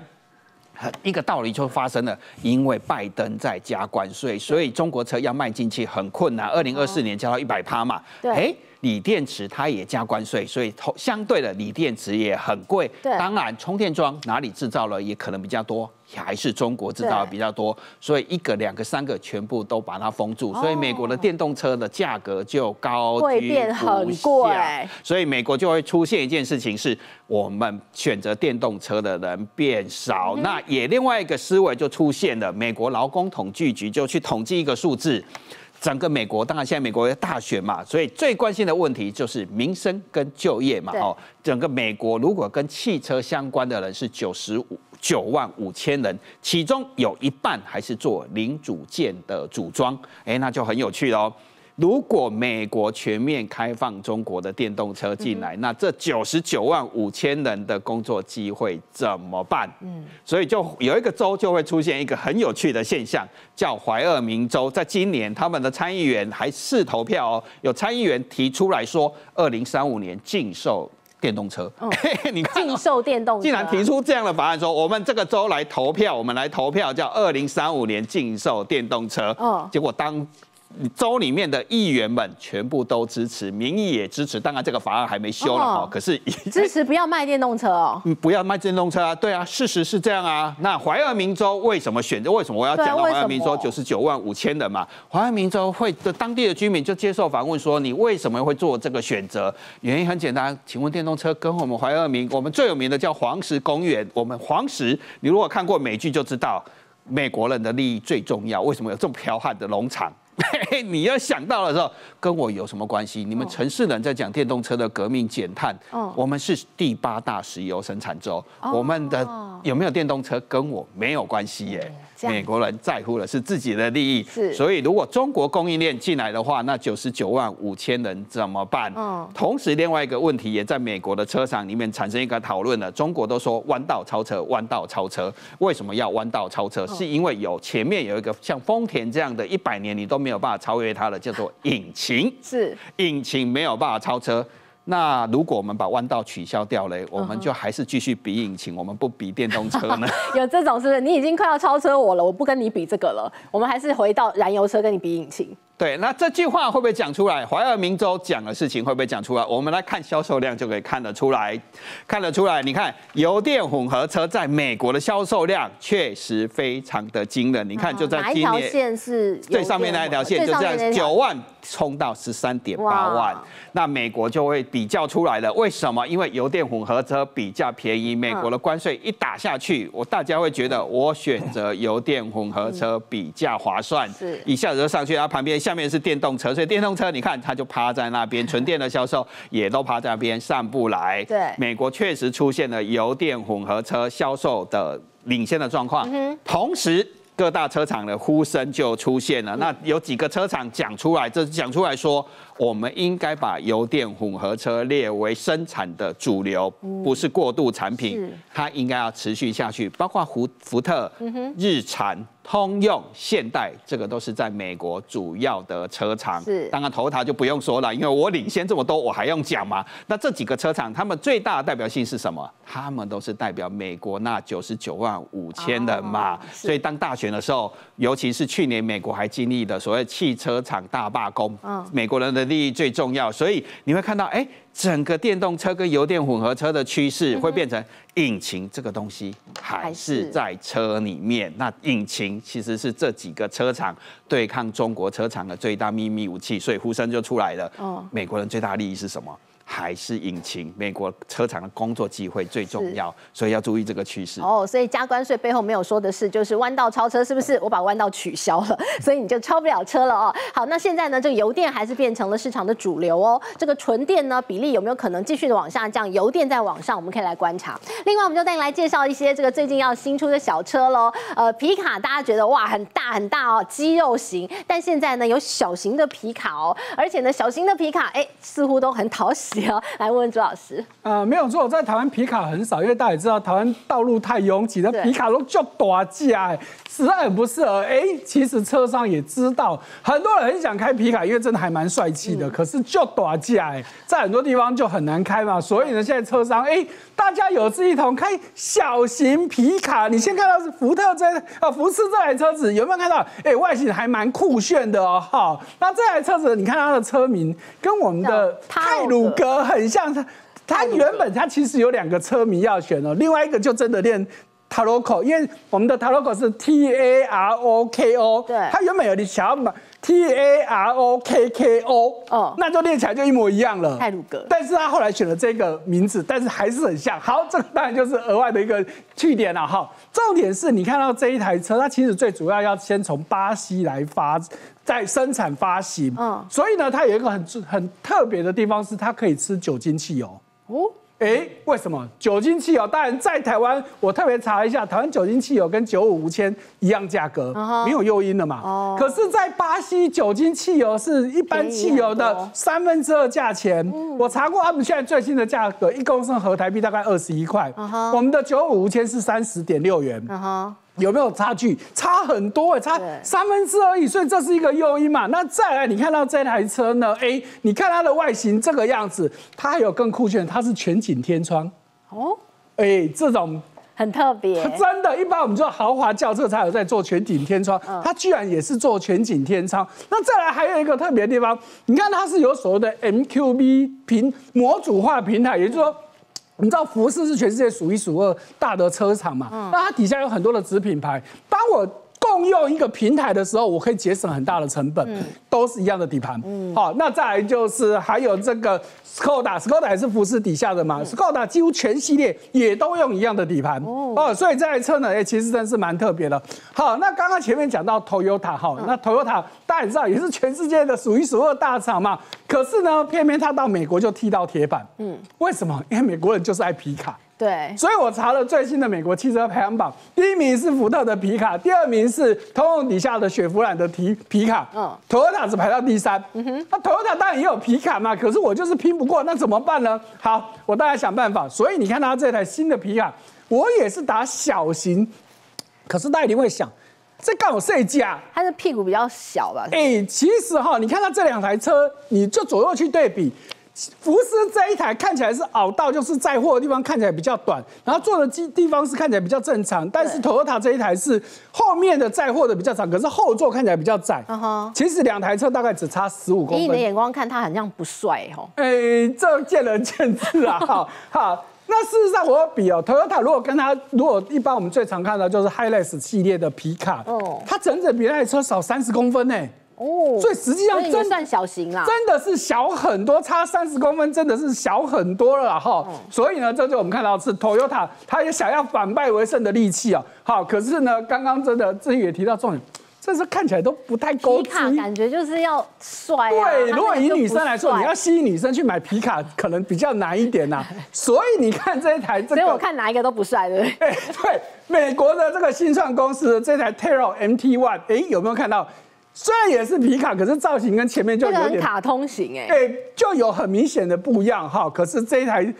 一个道理就发生了，因为拜登在加关税，所以中国车要卖进去很困难。二零二四年加到一百趴嘛，哎，锂电池它也加关税，所以相对的锂电池也很贵。当然，充电桩哪里制造了也可能比较多，还是中国制造的比较多，所以一个、两个、三个全部都把它封住，所以美国的电动车的价格就高居不下。所以美国就会出现一件事情是，我们选择电动车的人变少。嗯、那也另外一个思维就出现了，美国劳工统计局就去统计一个数字。整个美国，当然现在美国大选嘛，所以最关心的问题就是民生跟就业嘛。哦，整个美国如果跟汽车相关的人是九十五九万五千人，其中有一半还是做零组件的组装，哎，那就很有趣喽。如果美国全面开放中国的电动车进来，嗯、那这九十九万五千人的工作机会怎么办？嗯，所以就有一个州就会出现一个很有趣的现象，叫怀俄明州。在今年，他们的参议员还试投票哦，有参议员提出来说，二零三五年禁售电动车。嗯、你看，禁售电动车，竟然提出这样的法案，说我们这个州来投票，我们来投票，叫二零三五年禁售电动车。哦，结果当州里面的议员们全部都支持，民意也支持。当然，这个法案还没修了哈，哦、可是支持不要卖电动车哦，嗯，不要卖电动车啊，对啊，事实是这样啊。那怀俄明州为什么选择？为什么我要讲到怀俄明州九十九万五千人嘛？怀俄明州会的当地的居民就接受访问说，你为什么会做这个选择？原因很简单，请问电动车跟我们怀俄明，我们最有名的叫黄石公园，我们黄石，你如果看过美剧就知道，美国人的利益最重要。为什么有这么彪悍的农场？你要想到的时候，跟我有什么关系？你们城市人在讲电动车的革命减碳，哦、我们是第八大石油生产州，哦、我们的有没有电动车跟我没有关系耶。嗯、美国人在乎的是自己的利益，所以如果中国供应链进来的话，那九十九万五千人怎么办？哦、同时，另外一个问题也在美国的车厂里面产生一个讨论了。中国都说弯道超车，弯道超车，为什么要弯道超车？哦、是因为有前面有一个像丰田这样的一百年你都没有办法超越它的，叫做引擎，是引擎没有办法超车。那如果我们把弯道取消掉了，我们就还是继续比引擎，我们不比电动车呢？有这种是不是？你已经快要超车我了，我不跟你比这个了，我们还是回到燃油车跟你比引擎。对，那这句话会不会讲出来？怀俄明州讲的事情会不会讲出来？我们来看销售量就可以看得出来，看得出来。你看油电混合车在美国的销售量确实非常的惊人。你看就在今年，线是最上面那一条线，就这样九万冲到十三点八万。那美国就会比较出来了。为什么？因为油电混合车比较便宜，美国的关税一打下去，我大家会觉得我选择油电混合车比较划算，是一下子就上去，然后旁边下。下面是电动车，所以电动车你看它就趴在那边，纯电的销售也都趴在那边上不来。对，美国确实出现了油电混合车销售的领先的状况，嗯、同时各大车厂的呼声就出现了。嗯、那有几个车厂讲出来，这讲出来说，我们应该把油电混合车列为生产的主流，不是过渡产品，嗯、它应该要持续下去。包括福福特、嗯、日产。通用、现代，这个都是在美国主要的车厂。是，当然Toyota就不用说了，因为我领先这么多，我还用讲吗？那这几个车厂，他们最大的代表性是什么？他们都是代表美国那九十九万五千人嘛。哦、所以当大选的时候，尤其是去年美国还经历的所谓汽车厂大罢工，哦、美国人的利益最重要，所以你会看到，哎。整个电动车跟油电混合车的趋势会变成，引擎这个东西还是在车里面。那引擎其实是这几个车厂对抗中国车厂的最大秘密武器，所以呼声就出来了。哦，美国人最大的利益是什么？还是引擎？美国车厂的工作机会最重要，所以要注意这个趋势。哦，所以加关税背后没有说的是，就是弯道超车，是不是？我把弯道取消了，所以你就超不了车了哦。好，那现在呢，这个油电还是变成了市场的主流哦。这个纯电呢，比例有没有可能继续的往下降？油电再往上，我们可以来观察。另外，我们就带你来介绍一些这个最近要新出的小车喽。呃，皮卡大家觉得哇很大很大哦，肌肉型，但现在呢有小型的皮卡哦，而且呢小型的皮卡哎似乎都很讨喜。来问朱老师，呃，没有错，在台湾皮卡很少，因为大家也知道台湾道路太拥挤了，皮卡都就大架，实在很不适合。哎、欸，其实车商也知道，很多人很想开皮卡，因为真的还蛮帅气的，嗯、可是就大架，在很多地方就很难开嘛。所以呢，现在车商哎、欸，大家有志一同开小型皮卡。你先看到是福特这啊福斯这台车子，有没有看到？哎、欸，外形还蛮酷炫的哦。好，那这台车子，你看它的车名跟我们的泰鲁格。很像他，他原本他其实有两个车名要选哦，另外一个就真的练 Taroko， 因为我们的 Taroko 是 T A R O K O， 对，他原本有点想要买 T A R O K K O， 哦，那就练起来就一模一样了，太鲁格。但是他后来选了这个名字，但是还是很像。好，这个当然就是额外的一个据点了哈。重点是你看到这一台车，它其实最主要要先从巴西来发。在生产发行，嗯、所以呢，它有一个很很特别的地方是，它可以吃酒精汽油。哦，哎、欸，为什么酒精汽油？当然在台湾，我特别查一下，台湾酒精汽油跟九五无铅一样价格，嗯、没有诱因了嘛。哦，可是，在巴西酒精汽油是一般汽油的三分之二价钱。嗯、我查过他们现在最新的价格，一公升合台币大概二十一块。嗯、我们的九五无铅是三十点六元。嗯有没有差距？差很多哎，差三分之二而已，所以这是一个诱因嘛。那再来，你看到这台车呢？哎、欸，你看它的外形这个样子，它还有更酷炫，它是全景天窗哦。哎、欸，这种很特别，真的，一般我们说豪华轿车才有在做全景天窗，嗯、它居然也是做全景天窗。那再来还有一个特别的地方，你看它是有所谓的 M Q B 平模组化平台，也就是说。你知道福斯是全世界数一数二大的车厂嘛？嗯、那它底下有很多的子品牌。当我共用一个平台的时候，我可以节省很大的成本，嗯、都是一样的底盘。嗯、好，那再来就是还有这个 Skoda，Skoda 也是福斯底下的嘛。嗯、Skoda 几乎全系列也都用一样的底盘哦，哦，所以这台车呢，哎、欸，其实真是蛮特别的。好，那刚刚前面讲到 Toyota 哈，嗯、那 Toyota 大家知道也是全世界的数一数二大厂嘛。可是呢，偏偏他到美国就踢到铁板。嗯，为什么？因为美国人就是爱皮卡。对，所以我查了最新的美国汽车排行榜，第一名是福特的皮卡，第二名是通用底下的雪佛兰的皮皮卡，嗯 ，Toyota 只排到第三。嗯哼，那 Toyota 当然也有皮卡嘛，可是我就是拼不过，那怎么办呢？好，我当然想办法。所以你看它这台新的皮卡，我也是打小型，可是大家一定会想。这刚好睡觉，它的屁股比较小吧？哎、欸，其实哈，你看它这两台车，你就左右去对比，福斯这一台看起来是凹到，就是载货的地方看起来比较短，然后坐的地地方是看起来比较正常，但是 Toyota 这一台是后面的载货的比较长，可是后座看起来比较窄。Uh huh. 其实两台车大概只差十五公分。以你的眼光看，它好像不帅哦。哎、欸，这见仁见智啊。好，好。那事实上，我要比哦 ，Toyota 如果跟它，如果一般我们最常看到就是 Hilux 系列的皮卡，哦，它整整比那台车少三十公分呢。哦，所以实际上真算小型啦，真的是小很多，差三十公分真的是小很多了哈。所以呢，这就我们看到是 Toyota， 它也想要反败为胜的利器啊。好，可是呢，刚刚真的志宇也提到重点。但是看起来都不太高级，皮卡感觉就是要帅、啊。对，如果以女生来说，你要吸引女生去买皮卡，可能比较难一点呐、啊。所以你看这一台、這個，所以我看哪一个都不帅，对不对？哎、欸，对，美国的这个新创公司的这台 Terro M T 一， 哎、欸，有没有看到？虽然也是皮卡，可是造型跟前面就有点很卡通型、欸，哎、欸，就有很明显的不一样哈。可是这一台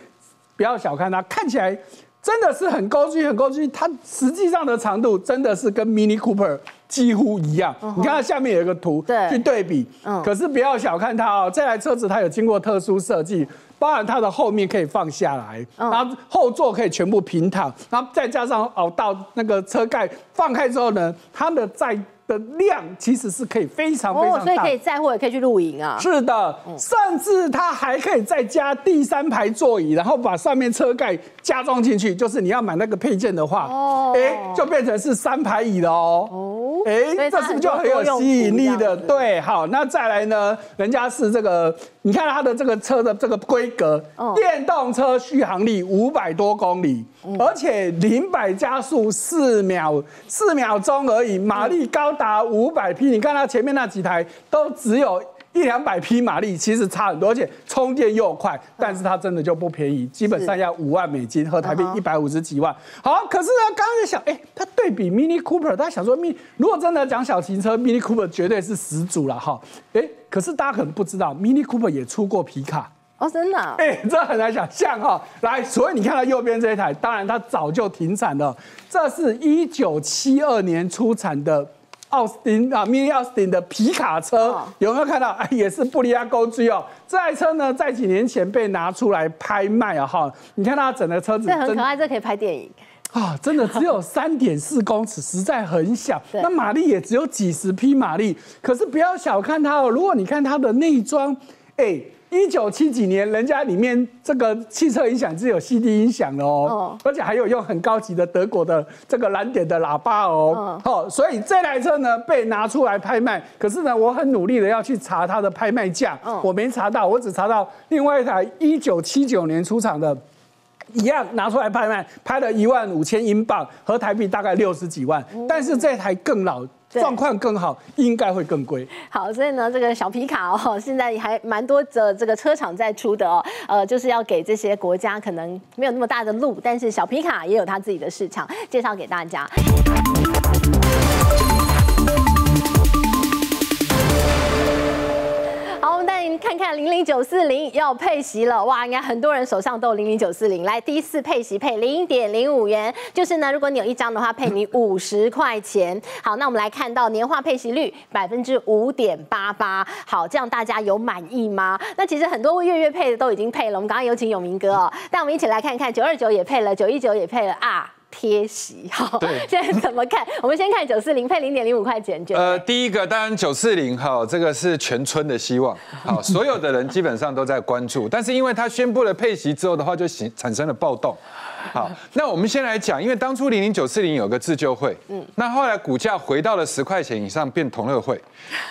不要小看它，看起来真的是很高级，很高级。它实际上的长度真的是跟 Mini Cooper。 几乎一样，你看它下面有一个图去对比，可是不要小看它哦，这台车子它有经过特殊设计，包含它的后面可以放下来，然后后座可以全部平躺，然后再加上凹到那个车盖放开之后呢，它的载的量其实是可以非常非常大，所以可以载货也可以去露营啊。是的，甚至它还可以再加第三排座椅，然后把上面车盖加装进去，就是你要买那个配件的话，哎，就变成是三排椅了哦。 哎，这是不是就很有吸引力的？对，好，那再来呢？人家是这个，你看它的这个车的这个规格，电动车续航力五百多公里，而且零百加速四秒四秒钟而已，马力高达五百匹。你看它前面那几台都只有一两百匹马力，其实差很多，而且充电又快，但是它真的就不便宜，基本上要五万美金和台币一百五十几万。好，可是呢，刚刚就想，哎，它。 对比 Mini Cooper， 大家想说 Mini， 如果真的讲小型车 ，Mini Cooper 绝对是始祖了哈。哎，可是大家可能不知道 ，Mini Cooper 也出过皮卡哦，真的、啊。哎，这很难想象哈。来，所以你看到右边这一台，当然它早就停产了。这是一九七二年出产的奥斯汀啊 ，Mini 奥斯汀的皮卡车，哦、有没有看到？哎，也是布利亚沟居哦。 这台车呢，在几年前被拿出来拍卖啊哈。你看它整个车子，这很可爱，这可以拍电影。 啊，真的只有 三点四 公尺，实在很小。那马力也只有几十匹马力，可是不要小看它哦。如果你看它的内装，哎，一九七几年人家里面这个汽车音响是有 C D 音响的哦，而且还有用很高级的德国的这个蓝点的喇叭哦。好，所以这台车呢被拿出来拍卖，可是呢我很努力的要去查它的拍卖价，我没查到，我只查到另外一台一九七九年出厂的。 一样拿出来拍卖，拍了一万五千英镑，合台币大概六十几万。但是这台更老，状况更好，应该会更贵。好，所以呢，这个小皮卡哦，现在还蛮多的这个车厂在出的哦。呃，就是要给这些国家可能没有那么大的路，但是小皮卡也有它自己的市场，介绍给大家。好，我们带您看看零零九四零要配息了哇！应该很多人手上都有零零九四零。来，第一次配息配零点零五元，就是呢，如果你有一张的话，配你五十块钱。好，那我们来看到年化配息率百分之五点八八。好，这样大家有满意吗？那其实很多月月配的都已经配了。我们刚刚有请永明哥哦，但我们一起来看看九二九也配了，九一九也配了啊。 贴息好，现在怎么看？我们先看九四零配零点零五块钱。呃，第一个当然九四零哈，这个是全村的希望，好，所有的人基本上都在关注。但是因为他宣布了配息之后的话，就产生了暴动。好，那我们先来讲，因为当初零零九四零有个自救会，嗯，那后来股价回到了十块钱以上，变同乐会，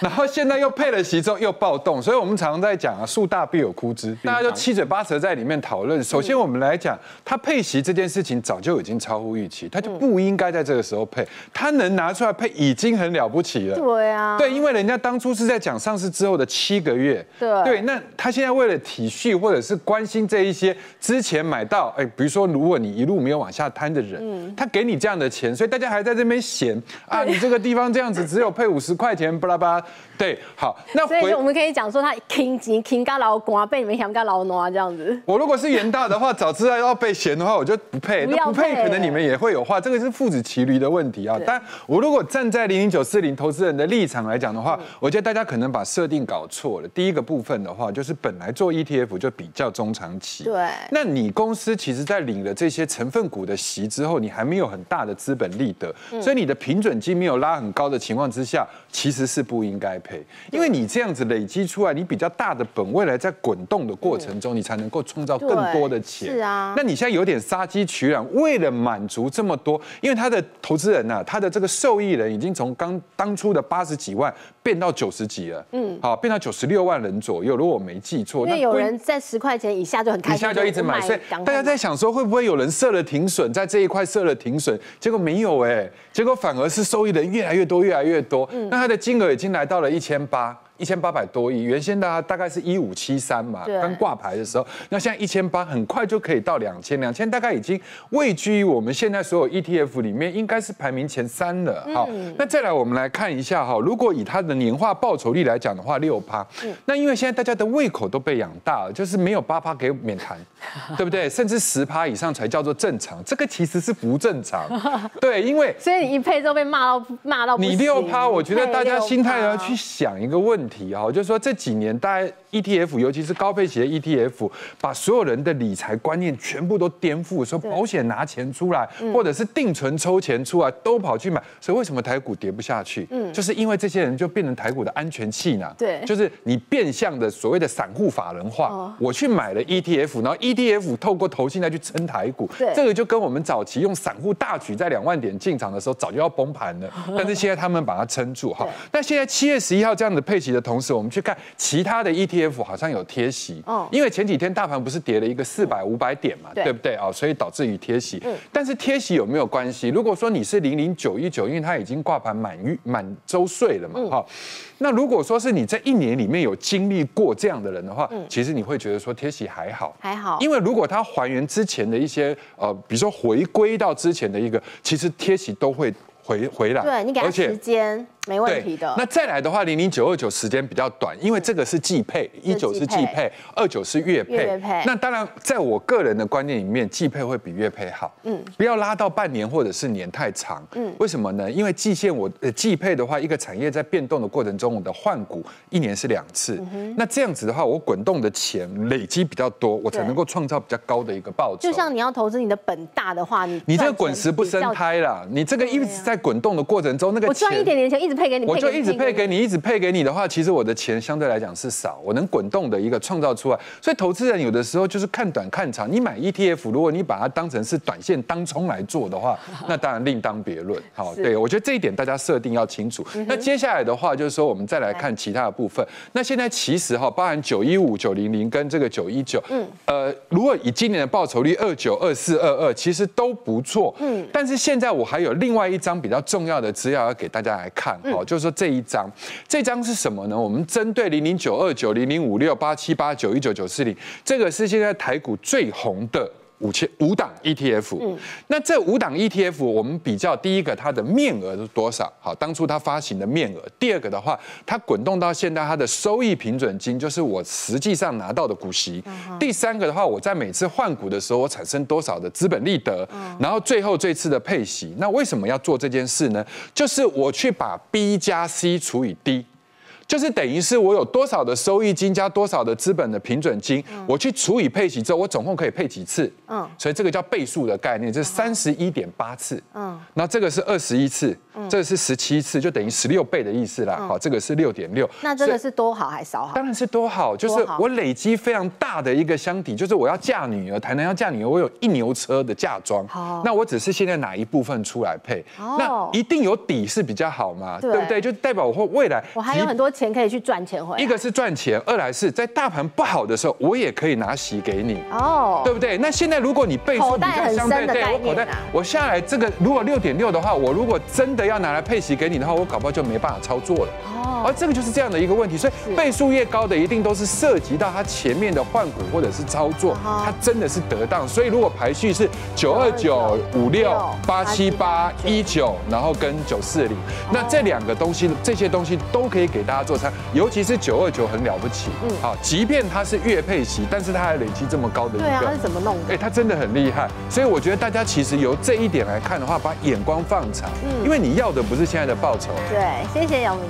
然后现在又配了息之后又暴动，所以我们常常在讲啊，树大必有枯枝，大家就七嘴八舌在里面讨论。首先我们来讲，它配息这件事情早就已经超乎 预期，他就不应该在这个时候配，他能拿出来配已经很了不起了。对啊，对，因为人家当初是在讲上市之后的七个月，对，对，那他现在为了体恤或者是关心这一些之前买到，哎，比如说如果你一路没有往下摊的人，嗯、他给你这样的钱，所以大家还在这边嫌啊，你这个地方这样子只有配五十块钱，巴拉巴拉。对，好，那所以我们可以讲说他勤俭勤到老瓜，被你们嫌到老挪这样子。我如果是元大的话，早知道要被嫌的话，我就不配。不那不配，可能你们也会有话，这个是父子骑驴的问题啊。但我如果站在零零九四零投资人的立场来讲的话，嗯、我觉得大家可能把设定搞错了。第一个部分的话，就是本来做 E T F 就比较中长期。对，那你公司其实在领了这些成分股的息之后，你还没有很大的资本利得，嗯、所以你的平准金没有拉很高的情况之下，其实是不应该赔，因为你这样子累积出来，你比较大的本未来在滚动的过程中，嗯、你才能够创造更多的钱。是啊，那你现在有点杀鸡取卵，为了满足这么多，因为他的投资人啊，他的这个受益人已经从刚当初的八十几万变到九十几了，嗯，好，变到九十六万人左右，如果我没记错，因为有人在十块钱以下就很开心，以下就一直买，所以大家在想说会不会有人设了停损，在这一块设了停损，结果没有哎、欸，结果反而是受益人越来越多，越来越多，嗯、那他的金额已经来到了一千八。一千八百多亿，原先大大概是一五七三嘛，刚挂牌的时候，那现在一千八，很快就可以到两千，两千大概已经位居我们现在所有 E T F 里面，应该是排名前三了。好，嗯、那再来我们来看一下哈，如果以它的年化报酬率来讲的话，六趴，嗯、那因为现在大家的胃口都被养大了，就是没有八趴给免谈，对不对？甚至十趴以上才叫做正常，这个其实是不正常。对，因为所以你一配都被骂到骂到不行，你六趴，我觉得大家心态要去想一个问题。题哈，就是说这几年大家 E T F， 尤其是高配型的 E T F， 把所有人的理财观念全部都颠覆，说保险拿钱出来，或者是定存抽钱出来，都跑去买。所以为什么台股跌不下去？嗯，就是因为这些人就变成台股的安全气囊。对，就是你变相的所谓的散户法人化，哦、我去买了 E T F， 然后 E T F 透过投信再去撑台股。对，这个就跟我们早期用散户大举在两万点进场的时候，早就要崩盘了，但是现在他们把它撑住哈。那现在七月十一号这样的配息的同时，我们去看其他的 E T F 好像有贴息，哦、因为前几天大盘不是跌了一个四百五百点嘛， 对, 对不对啊？所以导致于贴息。嗯、但是贴息有没有关系？如果说你是零零九一九，因为它已经挂牌满月满周岁了嘛，哈、嗯。那如果说是你在一年里面有经历过这样的人的话，嗯、其实你会觉得说贴息还好，还好，因为如果它还原之前的一些呃，比如说回归到之前的一个，其实贴息都会回回来，对你给它时间。没问题的。那再来的话，零零九二九时间比较短，因为这个是季配，一九是季配，二九是月配。月配那当然，在我个人的观念里面，季配会比月配好。嗯，不要拉到半年或者是年太长。嗯，为什么呢？因为季线我呃季配的话，一个产业在变动的过程中，我的换股一年是两次。嗯、那这样子的话，我滚动的钱累积比较多，我才能够创造比较高的一个报酬。就像你要投资你的本大的话，你你这个滚石不生胎啦，你这个一直在滚动的过程中，那个我赚一点点钱一直。我就一直配给你，一直配给你的话，其实我的钱相对来讲是少，我能滚动的一个创造出来。所以投资人有的时候就是看短看长。你买 E T F， 如果你把它当成是短线当冲来做的话，那当然另当别论。好，对我觉得这一点大家设定要清楚。那接下来的话就是说，我们再来看其他的部分。那现在其实哈，包含九一五、九零零跟这个九一九，嗯，呃，如果以今年的报酬率二九、二四、二二，其实都不错。嗯，但是现在我还有另外一张比较重要的资料要给大家来看。好，就是说这一张，这张是什么呢？我们针对零零九二九、零零五六、八七八、九一九、九四零，这个是现在台股最红的五千五档 E T F。嗯，那这五档 E T F， 我们比较第一个它的面额是多少？好，当初它发行的面额。第二个的话，它滚动到现在它的收益平准金，就是我实际上拿到的股息。嗯、第三个的话，我在每次换股的时候，我产生多少的资本利得？嗯、然后最后这次的配息。那为什么要做这件事呢？就是我去把 B 加 C 除以 D。就是等于是我有多少的收益金加多少的资本的平准金，嗯、我去除以配息之后，我总共可以配几次？嗯，所以这个叫倍数的概念，这是三十一点八次。嗯，那这个是二十一次，嗯、这个是十七次，就等于十六倍的意思啦。嗯、好，这个是六点六。那这个是多好还是少好？当然是多好，就是我累积非常大的一个箱体，就是我要嫁女儿，台南要嫁女儿，我有一牛车的嫁妆。好，那我只是现在哪一部分出来配？哦、那一定有底是比较好嘛， 对, 对不对？就代表我会未来我还有很多。钱可以去赚钱回来。一个是赚钱，二来是在大盘不好的时候，我也可以拿息给你，哦，对不对？那现在如果你倍数比较相对，对我口袋，我下来这个如果六点六的话，我如果真的要拿来配息给你的话，我搞不好就没办法操作了。哦，而这个就是这样的一个问题，所以倍数越高的一定都是涉及到它前面的换股或者是操作，它真的是得当。所以如果排序是九二九、五六、八七八、一九，然后跟九四零，那这两个东西，这些东西都可以给大家做参考，尤其是九二九很了不起，嗯，好，即便它是月配息，但是它还累积这么高的一个，对啊，它是怎么弄的？哎，它真的很厉害，所以我觉得大家其实由这一点来看的话，把眼光放长，嗯，因为你要的不是现在的报酬。对，谢谢姚明。